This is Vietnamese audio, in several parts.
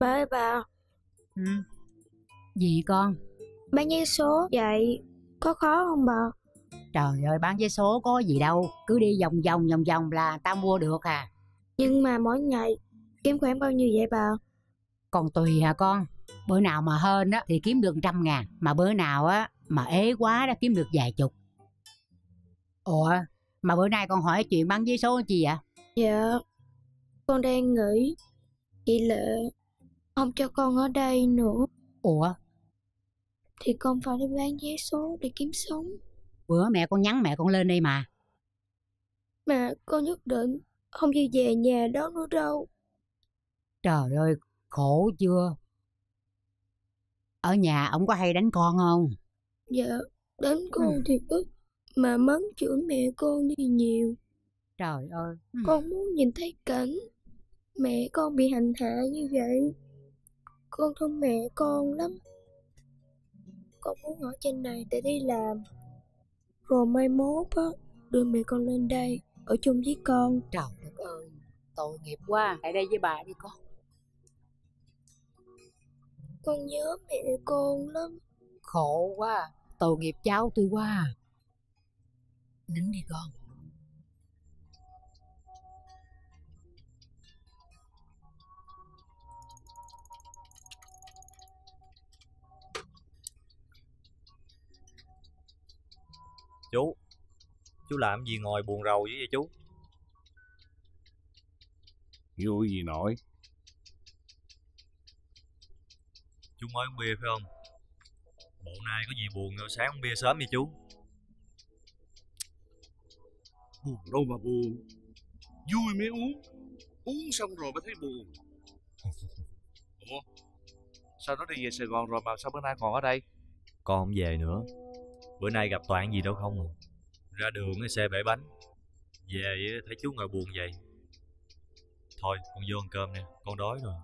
Bà ơi bà. Ừ. Gì con? Bán giấy số vậy có khó không bà? Trời ơi, bán giấy số có gì đâu, cứ đi vòng vòng là tao mua được à. Nhưng mà mỗi ngày kiếm khoảng bao nhiêu vậy bà? Còn tùy hả con, bữa nào mà hên á thì kiếm được 100 ngàn, mà bữa nào á mà ế quá đã kiếm được vài chục. Ủa, mà bữa nay con hỏi chuyện bán giấy số chi vậy? Dạ, con đang nghĩ chị Lệ không cho con ở đây nữa. Ủa? Thì con phải đi bán giấy số để kiếm sống. Bữa mẹ con nhắn mẹ con lên đây mà. Mà con nhất định không đi về nhà đó nữa đâu. Trời ơi, khổ chưa? Ở nhà ông có hay đánh con không? Dạ, đánh con thì ít, mà mắng chửi mẹ con đi nhiều. Trời ơi. Con muốn nhìn thấy cảnh mẹ con bị hành hạ như vậy. Con thương mẹ con lắm. Con muốn ở trên này để đi làm, rồi mai mốt á đưa mẹ con lên đây ở chung với con. Trời đất ơi, tội nghiệp quá. Lại đây với bà đi con. Con nhớ mẹ con lắm. Khổ quá, tội nghiệp cháu tôi quá. Nín đi con. Chú làm gì ngồi buồn rầu dữ vậy chú? Vui gì nổi. Chú mới uống bia phải không? Bộ nay có gì buồn rồi sáng uống bia sớm vậy chú? Buồn đâu mà buồn, vui mới uống. Uống xong rồi mới thấy buồn. Ủa, sao nó đi về Sài Gòn rồi mà sao bữa nay còn ở đây? Con không về nữa. Bữa nay gặp Toàn gì đâu không à. Ra đường cái xe bể bánh. Về thấy chú ngồi buồn vậy. Thôi con vô ăn cơm nè, con đói rồi.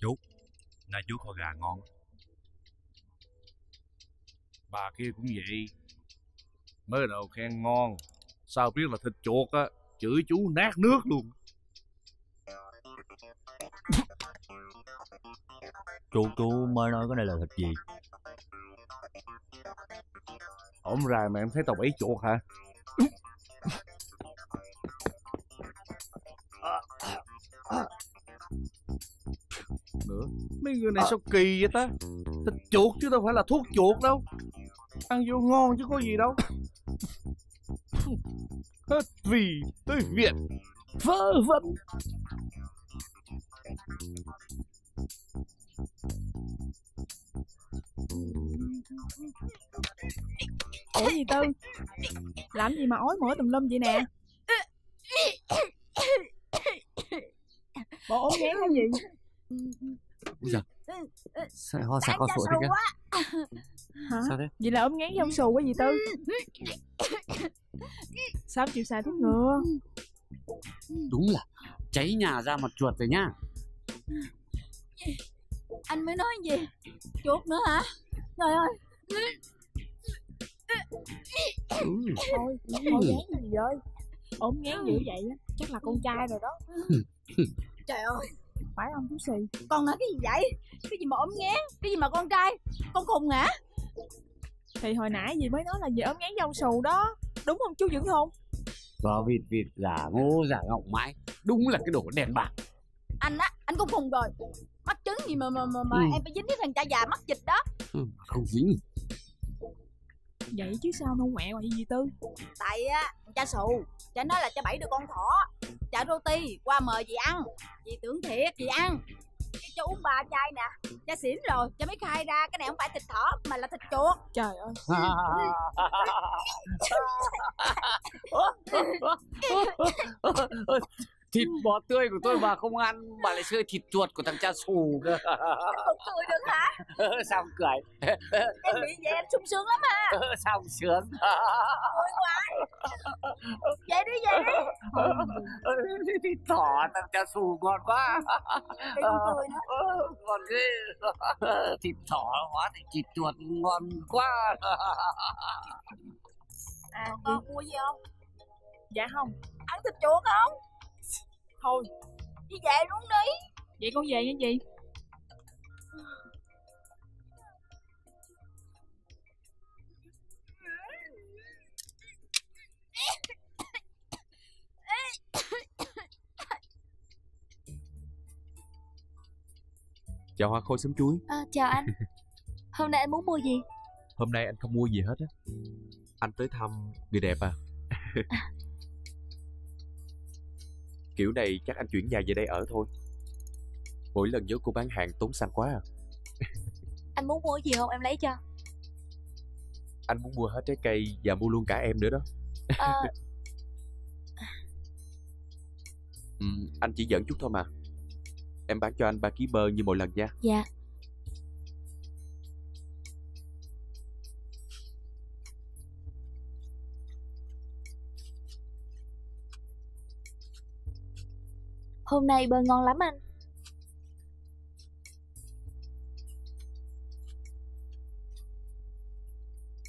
Chú, nay chú kho gà ngon. Bà kia cũng vậy, mới đầu khen ngon, sao biết là thịt chuột á, chửi chú nát nước luôn. Chú mới nói cái này là thịt gì? Ổn ra mà em thấy tao bẫy chuột hả? Nữa, mấy người này sao kỳ vậy ta? Thịt chuột chứ đâu phải là thuốc chuột đâu. Ăn vô ngon chứ có gì đâu. Hết vì tới việc vớ vẩn. Ủa gì Tư? Làm gì mà ói mửa tùm lum vậy nè? Bộ ốm ngén hay gì? Dạ. Sao ho sặc ho sụa thế kia? Hả? Sao thế? Vậy là ốm ngén trong sù quá gì Tư? Sao chịu xài thuốc ngừa? Đúng là cháy nhà ra mặt chuột rồi nha. Anh mới nói gì? Chuột nữa hả? Trời ơi. Thôi, ốm ngén gì vậy? Ốm ngén dữ vậy á, chắc là con trai rồi đó. Trời ơi, phải không chú Sì? Con nói cái gì vậy? Cái gì mà ốm ngén, cái gì mà con trai? Con khùng hả? Thì hồi nãy dì mới nói là dì ốm ngén rau xù đó, đúng không chú Dũng không? Vợ vịt giả ngô giả ngọng mãi, đúng là cái đồ đèn bạc. Anh á, anh cũng khùng rồi. Mắc trứng gì mà em phải dính với thằng cha già mắc dịch đó. Không dính. Vậy chứ sao mà ngoẹo vậy dì Tư? Tại á, cha xù, cha nói là cha bẫy được con thỏ, cha roti qua mời dì ăn. Dì tưởng thiệt, dì ăn. Cha uống 3 chai nè, cha xỉn rồi, cha mới khai ra cái này không phải thịt thỏ mà là thịt chuột. Trời ơi. Thịt bò tươi của tôi mà không ăn, bà lại xơi thịt chuột của thằng cha xù cơ. Không cười được hả? Sao không cười? Em bị vậy em sung sướng lắm ha. Sao không sướng? Cười quá. Vậy đi, vậy đi. Thịt thỏ thằng cha xù ngon quá. Em không cười nữa. Còn cái thịt thỏ quá thì thịt chuột ngon quá. À, con mua gì không? Dạ không. Ăn thịt chuột không? Thôi đi về luôn đi. Vậy con về nha chị. Chào Hoa Khôi xóm chuối. À, chào anh. Hôm nay anh muốn mua gì? Hôm nay anh không mua gì hết á. Anh tới thăm người đẹp à? Kiểu này chắc anh chuyển nhà về đây ở thôi. Mỗi lần nhớ cô bán hàng tốn xăng quá à. Anh muốn mua gì không em lấy cho? Anh muốn mua hết trái cây và mua luôn cả em nữa đó. Anh chỉ giỡn chút thôi mà. Em bán cho anh 3 kg bơ như mọi lần nha. Dạ. Hôm nay bơ ngon lắm anh.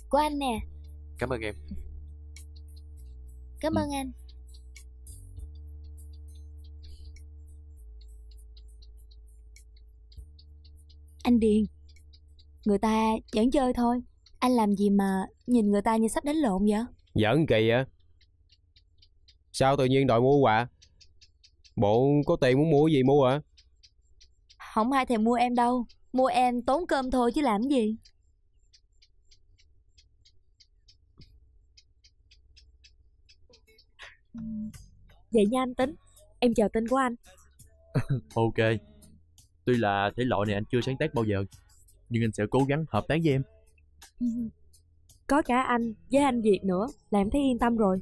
Của anh nè. Cảm ơn em. Cảm ơn anh. Anh Điền, người ta giỡn chơi thôi. Anh làm gì mà nhìn người ta như sắp đánh lộn vậy? Giỡn kỳ vậy? Sao tự nhiên đòi mua quà? Bộ có tiền muốn mua gì mua hả? Không ai thèm mua em đâu. Mua em tốn cơm thôi chứ làm gì. Vậy nha anh Tính, em chờ tin của anh. Ok. Tuy là thể loại này anh chưa sáng tác bao giờ, nhưng anh sẽ cố gắng hợp tác với em. Có cả anh với anh Việt nữa là em thấy yên tâm rồi.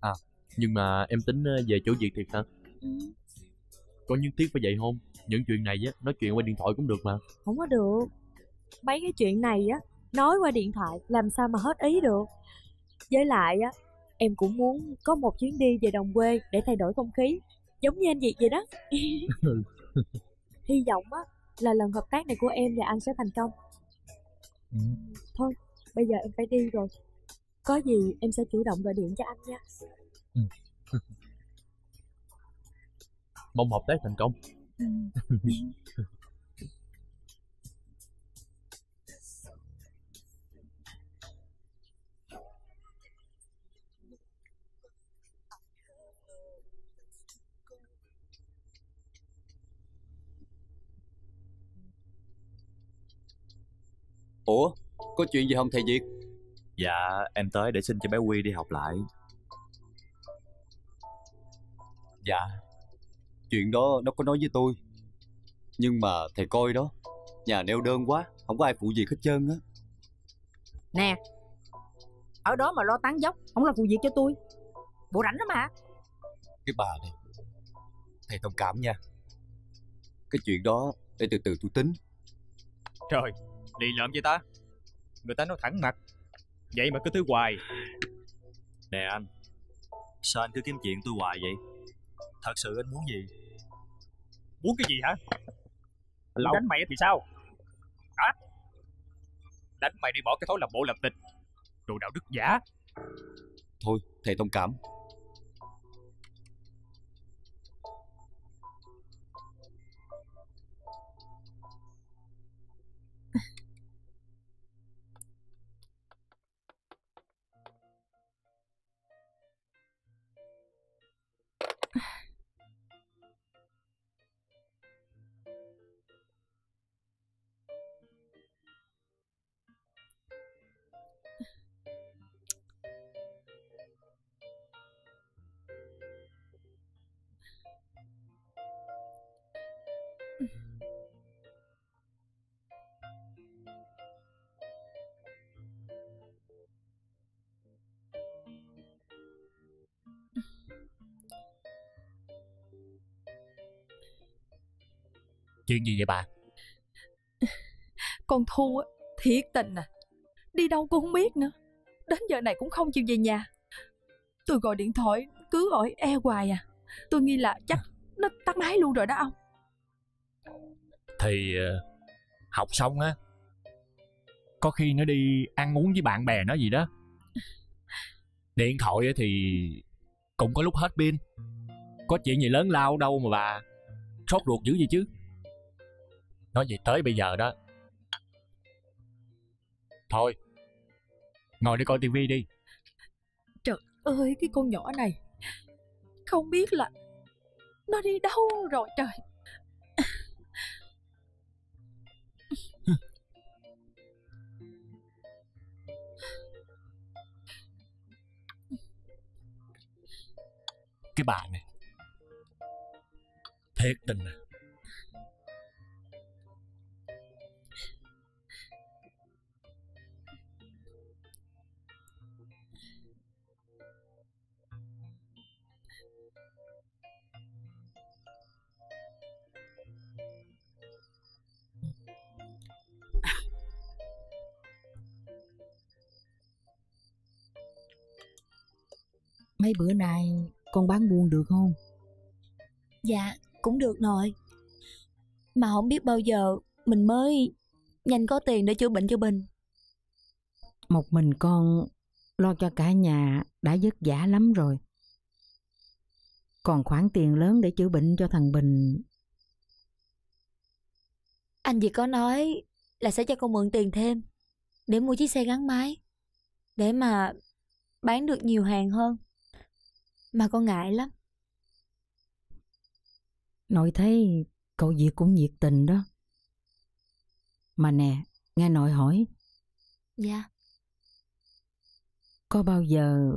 À, nhưng mà em tính về chỗ Việt thiệt hả? Có nhất thiết phải vậy không? Những chuyện này á, nói chuyện qua điện thoại cũng được mà. Không có được. Mấy cái chuyện này á, nói qua điện thoại làm sao mà hết ý được. Với lại á, em cũng muốn có một chuyến đi về đồng quê để thay đổi không khí, giống như anh Việt vậy đó. Hy vọng á là lần hợp tác này của em và anh sẽ thành công. Thôi bây giờ em phải đi rồi. Có gì em sẽ chủ động gọi điện cho anh nha. Mong hợp tác thành công. Ủa, có chuyện gì không thầy Việt? Dạ, em tới để xin cho bé Quy đi học lại. Dạ, chuyện đó nó có nói với tôi. Nhưng mà thầy coi đó, nhà neo đơn quá, không có ai phụ việc hết trơn á. Nè, ở đó mà lo tán dốc, không làm phụ việc cho tôi. Bộ rảnh đó mà. Cái bà này, thầy thông cảm nha. Cái chuyện đó để từ từ tôi tính. Trời, lì lợm vậy ta. Người ta nói thẳng mặt, vậy mà cứ thứ hoài. Nè anh, sao anh cứ kiếm chuyện tôi hoài vậy? Thật sự anh muốn gì? Muốn cái gì hả? Anh đánh mày thì sao? Hả? Đánh mày đi bỏ cái thói làm bộ làm tịch, đồ đạo đức giả. Thôi thầy thông cảm. Chuyện gì vậy bà? Con Thu á, thiệt tình à, đi đâu cô không biết nữa, đến giờ này cũng không chịu về nhà. Tôi gọi điện thoại cứ hỏi e hoài à. Tôi nghi là chắc nó tắt máy luôn rồi đó ông. Thì học xong á, có khi nó đi ăn uống với bạn bè nó gì đó. Điện thoại thì cũng có lúc hết pin. Có chuyện gì lớn lao đâu mà bà sốt ruột dữ gì chứ. Nói gì tới bây giờ đó. Thôi, ngồi để coi tivi đi. Trời ơi, cái con nhỏ này, không biết là nó đi đâu rồi trời. Cái bà này thiệt tình à. Mấy bữa nay con bán buôn được không? Dạ, cũng được nội. Mà không biết bao giờ mình mới nhanh có tiền để chữa bệnh cho Bình. Một mình con lo cho cả nhà đã vất vả lắm rồi. Còn khoản tiền lớn để chữa bệnh cho thằng Bình. Anh Việt có nói là sẽ cho con mượn tiền thêm để mua chiếc xe gắn máy, để mà bán được nhiều hàng hơn. Mà con ngại lắm. Nội thấy cậu Việt cũng nhiệt tình đó. Mà nè, nghe nội hỏi. Dạ. Có bao giờ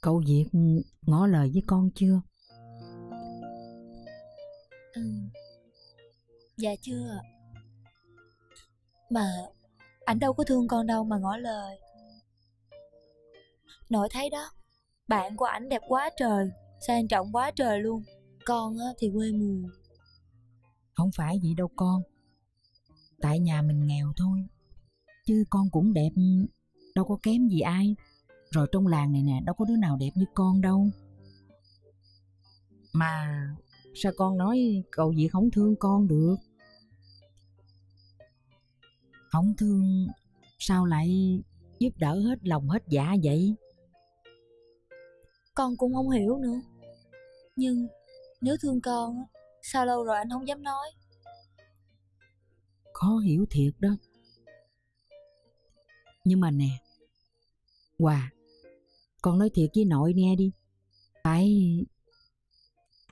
cậu Việt ngỏ lời với con chưa? Dạ chưa. Mà ảnh đâu có thương con đâu mà ngỏ lời. Nội thấy đó, bạn của ảnh đẹp quá trời, sang trọng quá trời luôn. Con thì quê mùa. Không phải vậy đâu con. Tại nhà mình nghèo thôi, chứ con cũng đẹp, đâu có kém gì ai. Rồi trong làng này nè, đâu có đứa nào đẹp như con đâu. Mà sao con nói cậu Việt không thương con được? Không thương sao lại giúp đỡ hết lòng hết dạ vậy? Con cũng không hiểu nữa. Nhưng nếu thương con, sao lâu rồi anh không dám nói. Khó hiểu thiệt đó. Nhưng mà nè Hòa, con nói thiệt với nội nghe đi. Phải,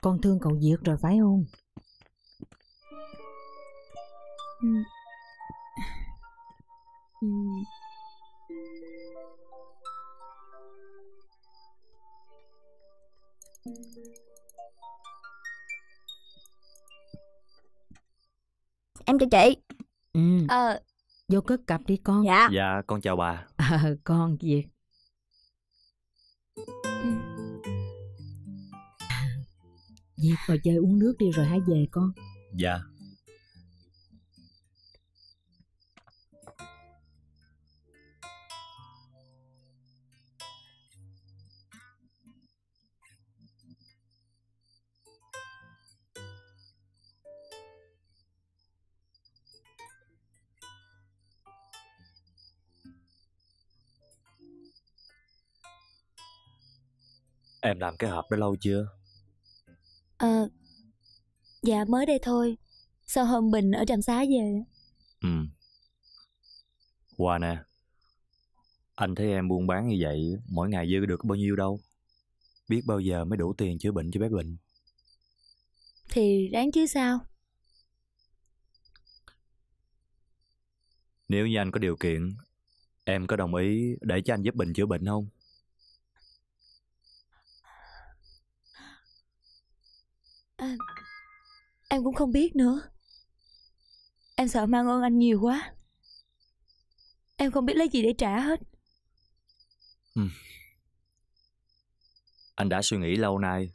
con thương cậu Việt rồi phải không? Em chào chị. Vô cất cặp đi con. Dạ con chào bà. Con Việt. Việt vào chơi uống nước đi rồi hãy về con. Dạ. Em làm cái hộp đã lâu chưa? Dạ mới đây thôi. Sau hôm Bình ở Trạm Xá về. Qua nè, anh thấy em buôn bán như vậy, mỗi ngày dư được bao nhiêu đâu. Biết bao giờ mới đủ tiền chữa bệnh cho bé Bình. Thì đáng chứ sao. Nếu như anh có điều kiện, em có đồng ý để cho anh giúp Bình chữa bệnh không? Em cũng không biết nữa. Em sợ mang ơn anh nhiều quá. Em không biết lấy gì để trả hết. Anh đã suy nghĩ lâu nay.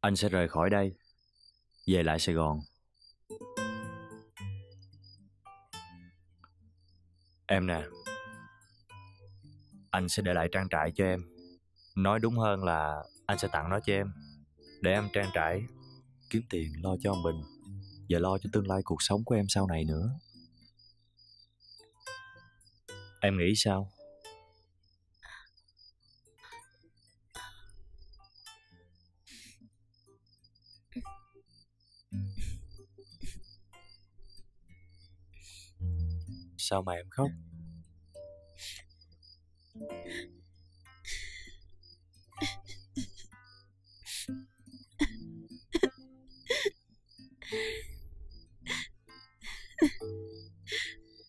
Anh sẽ rời khỏi đây, về lại Sài Gòn Em nè, anh sẽ để lại trang trại cho em. Nói đúng hơn là anh sẽ tặng nó cho em, để em trang trải, kiếm tiền lo cho mình và lo cho tương lai cuộc sống của em sau này nữa. Em nghĩ sao? Sao mà em khóc?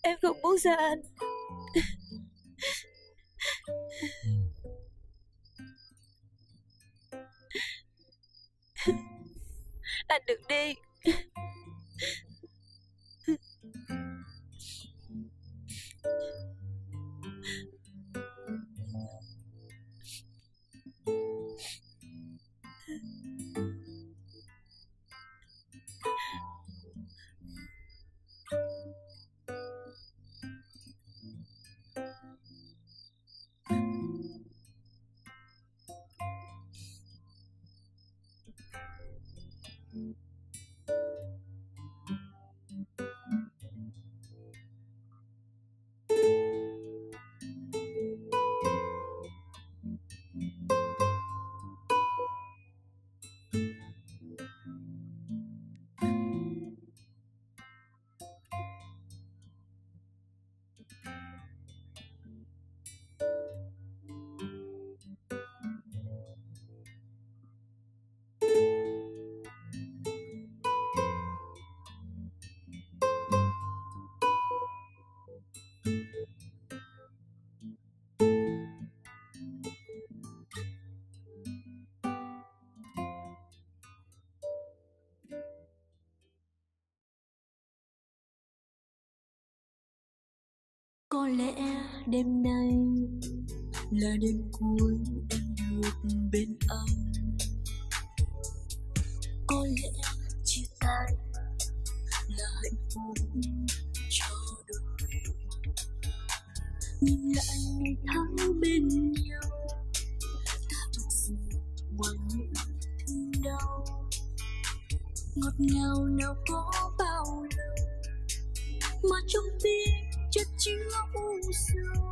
Em không muốn xa anh. Anh đừng đi. Có lẽ đêm nay là đêm cuối em được bên anh. Có lẽ chia tay là hạnh phúc cho đôi bên, nhưng lại ngày tháng bên nhau ta thực sự qua những thương đau. Ngọt ngào nào có bao lâu mà trong tim chất chứa u sầu.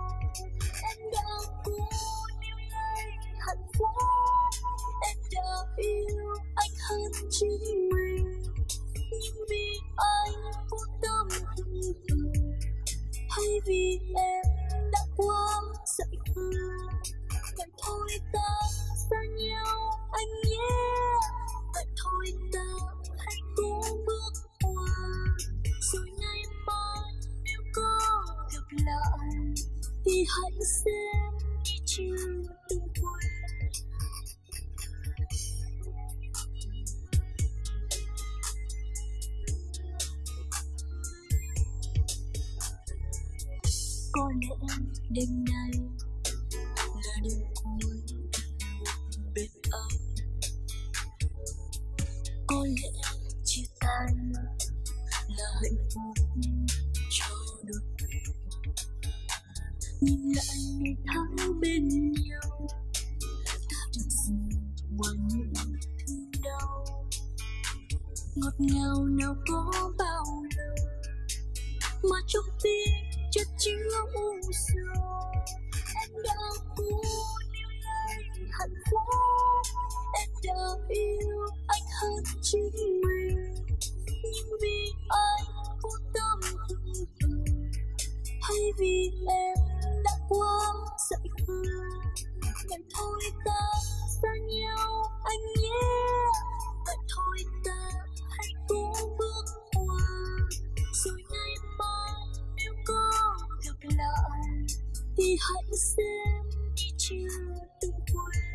Em đã cố níu lấy hạnh phúc, em đã yêu anh hơn chính mình, nhưng vì anh vô tâm thương mình, hay vì em đã quá dại khờ. Vậy thôi ta xa nhau anh nhé, vậy thôi ta hãy cố bước qua, rồi ngày mai nếu có gặp lại thì hãy xem như chưa từng quên. Có lẽ đêm nay là đêm cuối bên anh. Có lẽ chia tay là hạnh phúc cho đôi bên, nhưng lại ngày tháng bên nhau ta được gì qua những thương đau. Ngọt ngào nào có bao lâu mà trong tim chất chứa u sầu. Em đã cố níu lấy hạnh phúc, em đã yêu anh hơn chính mình, nhưng vì anh vô tâm thương mình, hay vì em đã quá dại khờ. Vậy thôi ta xa nhau anh nhé, vậy thôi ta hãy cố bước qua, rồi ngày mai nếu có gặp lại thì hãy xem như chưa từng quên.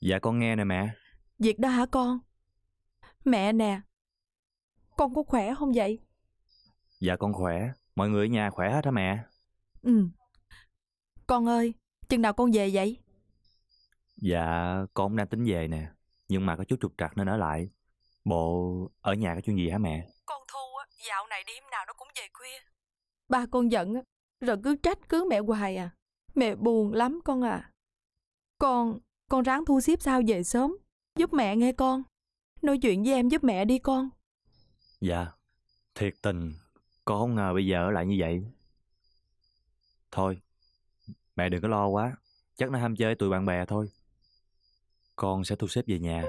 Dạ con nghe nè mẹ. Việc đó hả con? Mẹ nè, con có khỏe không vậy? Dạ con khỏe. Mọi người ở nhà khỏe hết hả mẹ? Ừ. Con ơi, chừng nào con về vậy? Dạ con đang tính về nè, nhưng mà có chút trục trặc nên ở lại. Bộ ở nhà có chuyện gì hả mẹ? Con Thu á, dạo này đêm nào nó cũng về khuya. Ba con giận á, rồi cứ trách cứ mẹ hoài à. Mẹ buồn lắm con à. Con ráng thu xếp sao về sớm giúp mẹ nghe con. Nói chuyện với em giúp mẹ đi con. Dạ, thiệt tình con không ngờ bây giờ ở lại như vậy. Thôi mẹ đừng có lo quá, chắc nó ham chơi tụi bạn bè thôi. Con sẽ thu xếp về nhà.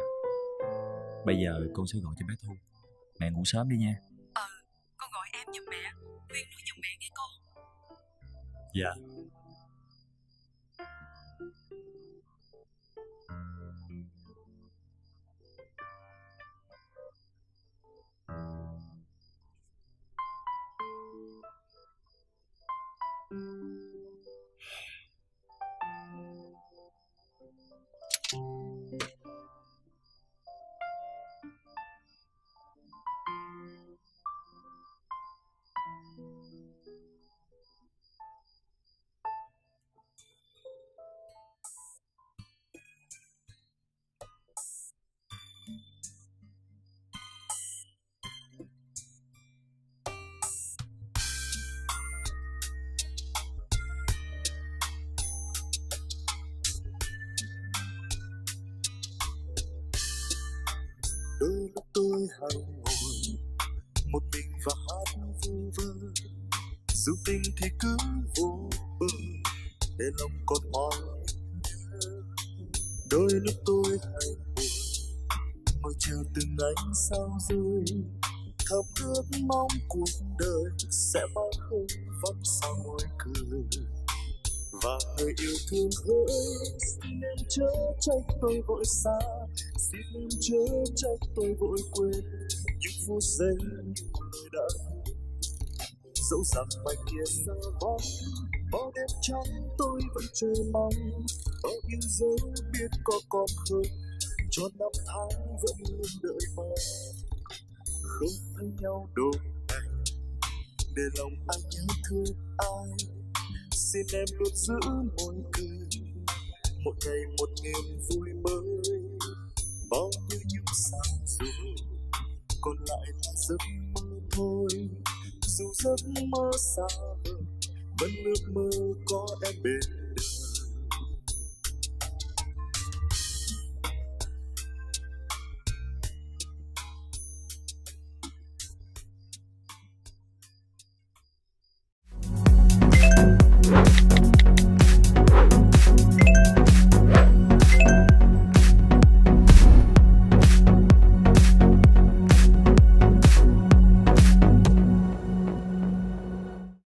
Bây giờ con sẽ gọi cho bé Thu. Mẹ ngủ sớm đi nha. Con gọi em giùm mẹ, Nguyên nói giùm mẹ nghe con. Dạ. Đôi lúc tôi hằng ngồi một mình và hát vu vơ, dù tình thì cứ vô bờ để lòng còn hoài nhớ. Đôi lúc tôi hằng buồn ngồi chờ từng ánh sao rơi, thầm ước mong cuộc đời sẽ bao không vấp sau môi cười. Và người yêu thương hỡi, xin em chớ trách tôi vội xa, xin em chớ trách tôi vội quên những phút giây tôi đã. Dẫu rằng ngoài kia xa vắng, bao đêm trắng tôi vẫn chờ mong, bao yêu dấu biết có còn không, cho năm tháng vẫn luôn đợi mong. Không thấy nhau đâu này, để lòng ai nhớ thương ai. Xin em luôn giữ môi cười, một ngày một niềm vui mới. Bao nhiêu những sáng rồi, còn lại là giấc mơ thôi. Dù giấc mơ xa vời, vẫn ước mơ có em bên.